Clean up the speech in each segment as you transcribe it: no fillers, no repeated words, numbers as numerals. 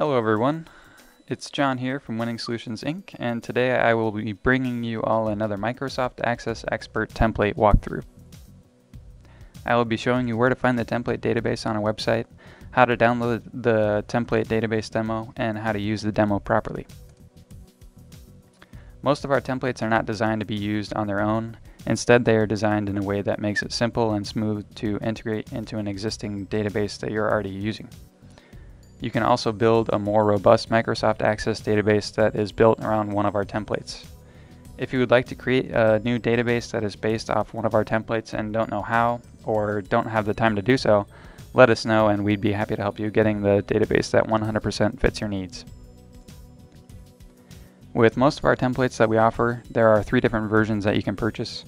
Hello everyone, it's John here from Winning Solutions, Inc., and today I will be bringing you all another Microsoft Access Expert template walkthrough. I will be showing you where to find the template database on a website, how to download the template database demo, and how to use the demo properly. Most of our templates are not designed to be used on their own. Instead, they are designed in a way that makes it simple and smooth to integrate into an existing database that you're already using. You can also build a more robust Microsoft Access database that is built around one of our templates. If you would like to create a new database that is based off one of our templates and don't know how, or don't have the time to do so, let us know and we'd be happy to help you getting the database that 100% fits your needs. With most of our templates that we offer, there are three different versions that you can purchase: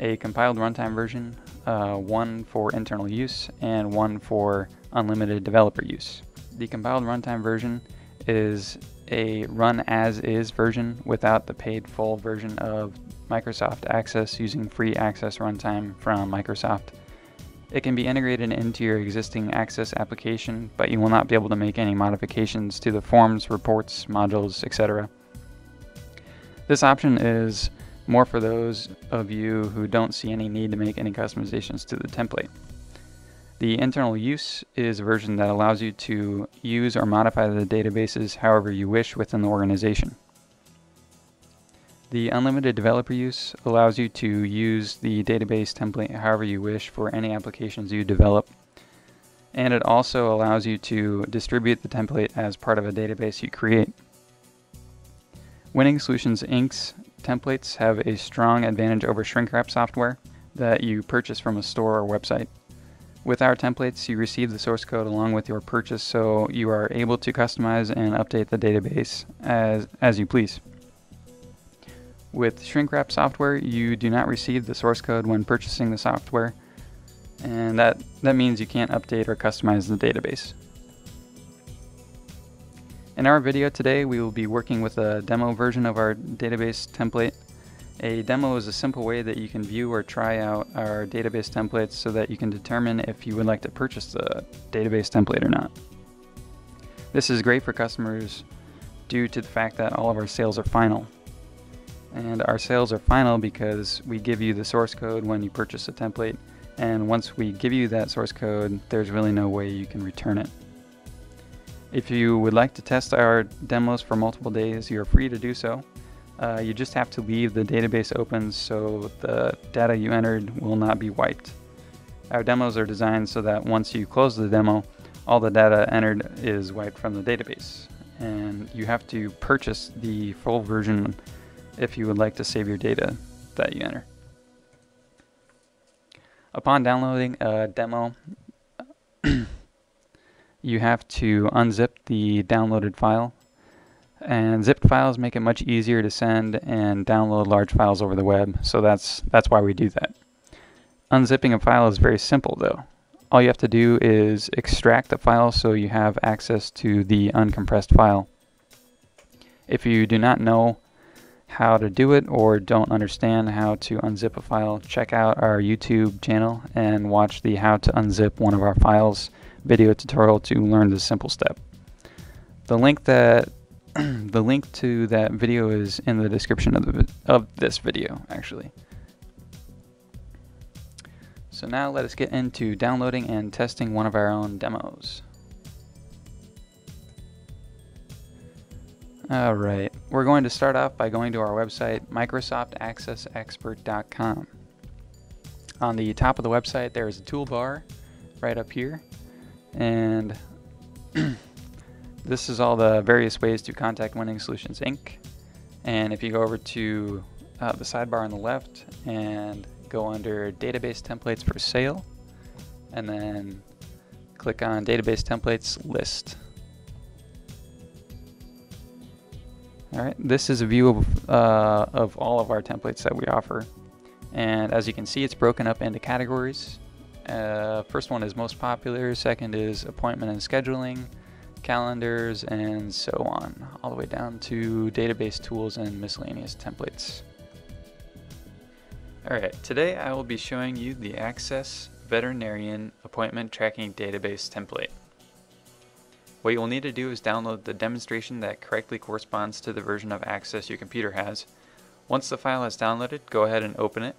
a compiled runtime version, one for internal use, and one for unlimited developer use. The compiled runtime version is a run-as-is version without the paid full version of Microsoft Access using free Access Runtime from Microsoft. It can be integrated into your existing Access application, but you will not be able to make any modifications to the forms, reports, modules, etc. This option is more for those of you who don't see any need to make any customizations to the template. The internal use is a version that allows you to use or modify the databases however you wish within the organization. The unlimited developer use allows you to use the database template however you wish for any applications you develop. And it also allows you to distribute the template as part of a database you create. Winning Solutions, Inc.'s templates have a strong advantage over shrink wrap software that you purchase from a store or website. With our templates, you receive the source code along with your purchase, so you are able to customize and update the database as you please. With shrink wrap software, you do not receive the source code when purchasing the software, and that means you can't update or customize the database. In our video today, we will be working with a demo version of our database template. A demo is a simple way that you can view or try out our database templates so that you can determine if you would like to purchase the database template or not. This is great for customers due to the fact that all of our sales are final. And our sales are final because we give you the source code when you purchase a template, and once we give you that source code, there's really no way you can return it. If you would like to test our demos for multiple days, you're free to do so. You just have to leave the database open so the data you entered will not be wiped. Our demos are designed so that once you close the demo, all the data entered is wiped from the database. And you have to purchase the full version if you would like to save your data that you enter. Upon downloading a demo, you have to unzip the downloaded file. And zipped files make it much easier to send and download large files over the web, so that's why we do that. Unzipping a file is very simple though. All you have to do is extract the file so you have access to the uncompressed file. If you do not know how to do it or don't understand how to unzip a file, check out our YouTube channel and watch the How to Unzip One of Our Files video tutorial to learn this simple step. The link to that video is in the description of this video, actually. So now let us get into downloading and testing one of our own demos. All right, we're going to start off by going to our website, MicrosoftAccessExpert.com. On the top of the website, there is a toolbar right up here, and this is all the various ways to contact Winning Solutions, Inc. And if you go over to the sidebar on the left and go under Database Templates for Sale, and then click on Database Templates List. All right, this is a view of all of our templates that we offer. And as you can see, it's broken up into categories. First one is Most Popular, second is Appointment and Scheduling, Calendars, and so on, all the way down to database tools and miscellaneous templates. Alright, today I will be showing you the Access Veterinarian Appointment Tracking Database Template. What you'll need to do is download the demonstration that correctly corresponds to the version of Access your computer has. Once the file is downloaded, go ahead and open it.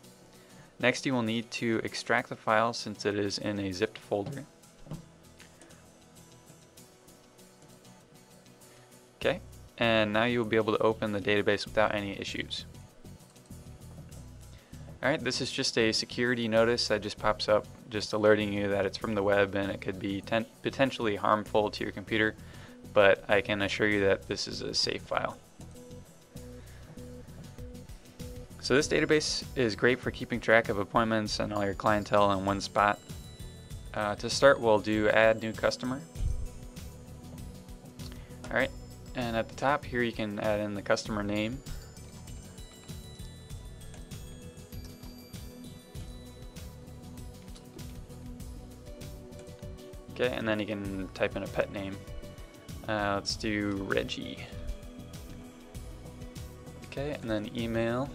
Next, you will need to extract the file since it is in a zipped folder. Okay, and now you will be able to open the database without any issues. Alright, this is just a security notice that just pops up, just alerting you that it's from the web and it could be potentially harmful to your computer, but I can assure you that this is a safe file. So this database is great for keeping track of appointments and all your clientele in one spot. To start, we'll do Add New Customer. Alright, and at the top here you can add in the customer name. Okay, and then you can type in a pet name. Let's do Reggie. Okay, and then email.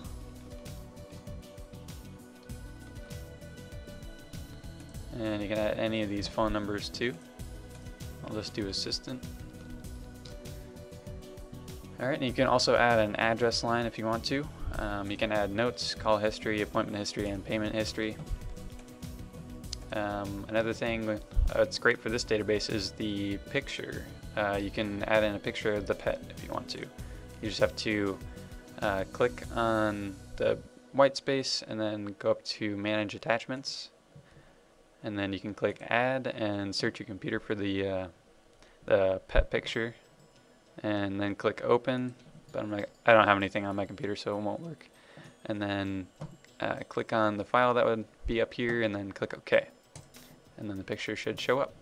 And you can add any of these phone numbers too. I'll just do assistant. Alright, and you can also add an address line if you want to. You can add notes, call history, appointment history, and payment history. Another thing that's great for this database is the picture. You can add in a picture of the pet if you want to. You just have to click on the white space and then go up to Manage Attachments, and then you can click Add and search your computer for the pet picture, and then click Open. But I don't have anything on my computer, so it won't work. And then click on the file that would be up here, and then click OK. And then the picture should show up.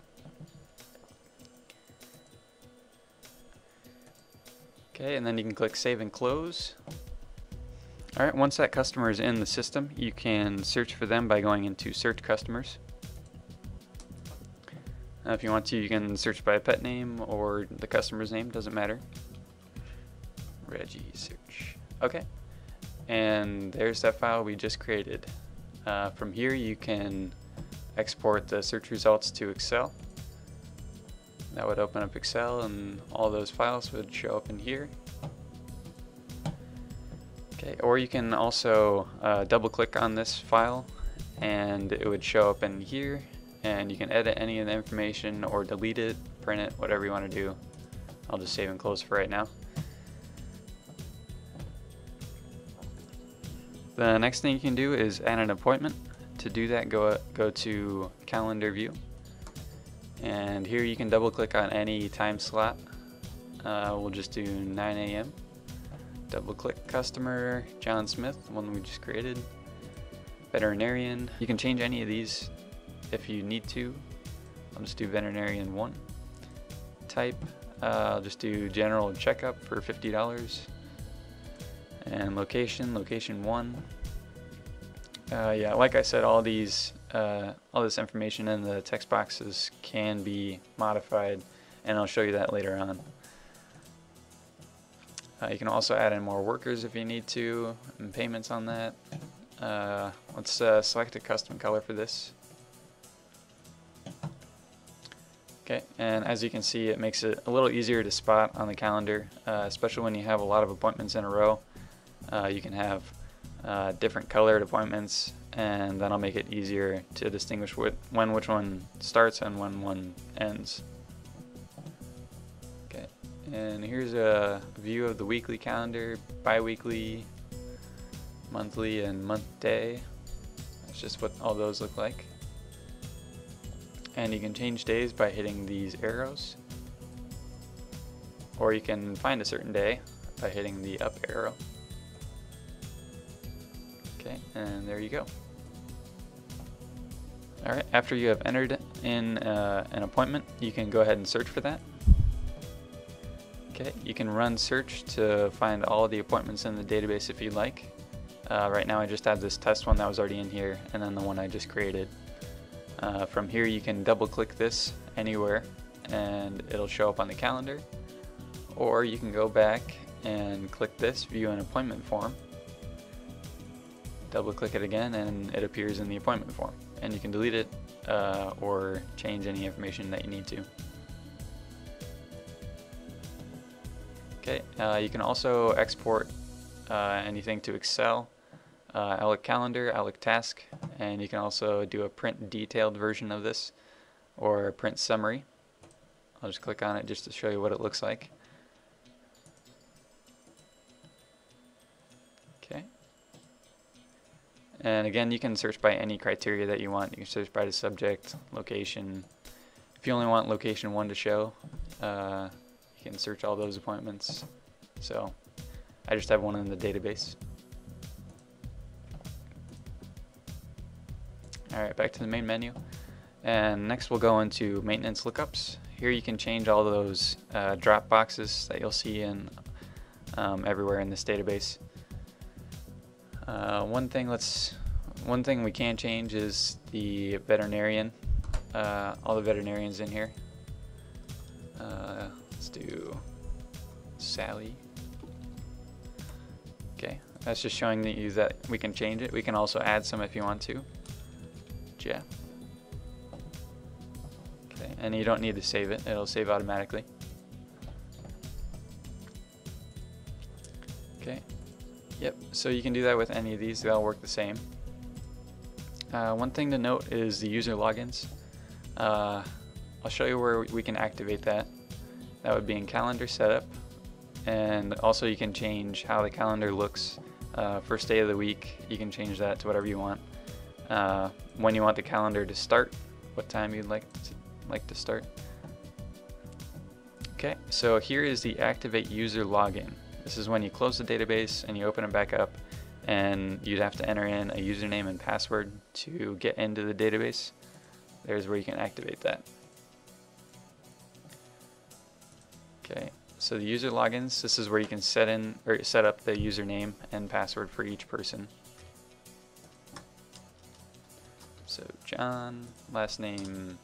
Okay, and then you can click Save and Close. Alright, once that customer is in the system, you can search for them by going into Search Customers. Now, if you want to, you can search by a pet name or the customer's name, doesn't matter. Reggie search. Okay, and there's that file we just created. From here, you can export the search results to Excel. That would open up Excel, and all those files would show up in here. Okay, or you can also double click on this file and it would show up in here, and you can edit any of the information or delete it, print it, whatever you want to do. I'll just save and close for right now. The next thing you can do is add an appointment. To do that, go to Calendar View, and here you can double click on any time slot. We'll just do 9 a.m. Double click customer, John Smith, the one we just created, veterinarian. You can change any of these if you need to. I'll just do veterinarian 1. Type, I'll just do general checkup for $50, and location 1. Yeah, like I said, all this information in the text boxes can be modified, and I'll show you that later on. You can also add in more workers if you need to, and payments on that. Let's select a custom color for this. Okay, and as you can see, it makes it a little easier to spot on the calendar, especially when you have a lot of appointments in a row. You can have different colored appointments, and that'll make it easier to distinguish which one starts and when one ends. Okay, and here's a view of the weekly calendar, bi-weekly, monthly, and month day. That's just what all those look like. And you can change days by hitting these arrows, or you can find a certain day by hitting the up arrow. Okay, and there you go. Alright, after you have entered in an appointment, you can go ahead and search for that. Okay, you can run search to find all the appointments in the database if you'd like. Right now I just have this test one that was already in here, and then the one I just created. From here you can double click this anywhere and it'll show up on the calendar. Or you can go back and click this, view an appointment form. Double click it again and it appears in the appointment form, and you can delete it or change any information that you need to. Okay, you can also export anything to Excel, Outlook Calendar, Outlook Task, and you can also do a print detailed version of this or a print summary. I'll just click on it just to show you what it looks like. Okay. And again, you can search by any criteria that you want. You can search by the subject, location. If you only want location 1 to show, you can search all those appointments. So I just have one in the database. Alright, back to the main menu. And next we'll go into maintenance lookups. Here you can change all those drop boxes that you'll see in everywhere in this database. One thing we can change is the veterinarian, all the veterinarians in here. Let's do Sally. Okay, that's just showing you that we can change it. We can also add some if you want to. Jeff. Okay, and you don't need to save it. It'll save automatically. Okay. Yep, so you can do that with any of these. They all work the same. One thing to note is the user logins. I'll show you where we can activate that. That would be in calendar setup, and also you can change how the calendar looks. First day of the week, you can change that to whatever you want. When you want the calendar to start, what time you'd like to start. Okay, so here is the activate user login. This is when you close the database and you open it back up, and you'd have to enter in a username and password to get into the database. There's where you can activate that. Okay, so the user logins, this is where you can set up the username and password for each person. So John, last name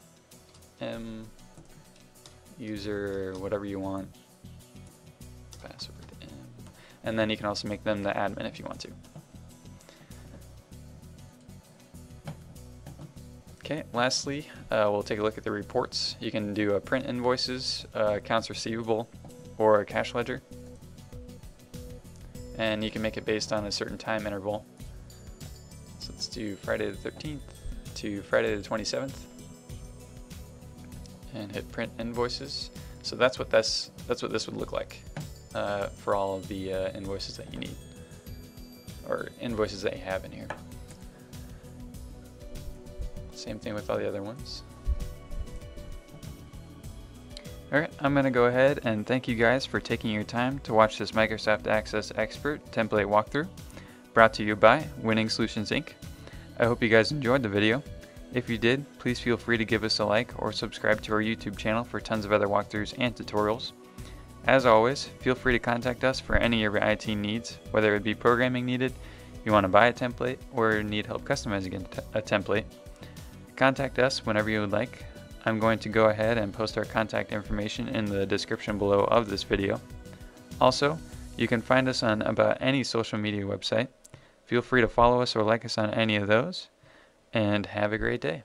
M, user whatever you want, password M. And then you can also make them the admin if you want to. Okay, lastly, we'll take a look at the reports. You can do print invoices, accounts receivable, or a cash ledger. And you can make it based on a certain time interval. So let's do Friday the 13th to Friday the 27th. And hit print invoices. So that's what this would look like for all of the invoices that you need, or invoices that you have in here. Same thing with all the other ones. Alright, I'm going to go ahead and thank you guys for taking your time to watch this Microsoft Access Expert template walkthrough, brought to you by Winning Solutions, Inc. I hope you guys enjoyed the video. If you did, please feel free to give us a like or subscribe to our YouTube channel for tons of other walkthroughs and tutorials. As always, feel free to contact us for any of your IT needs, whether it be programming needed, you want to buy a template, or need help customizing a template. Contact us whenever you would like. I'm going to go ahead and post our contact information in the description below of this video. Also, you can find us on about any social media website. Feel free to follow us or like us on any of those, and have a great day.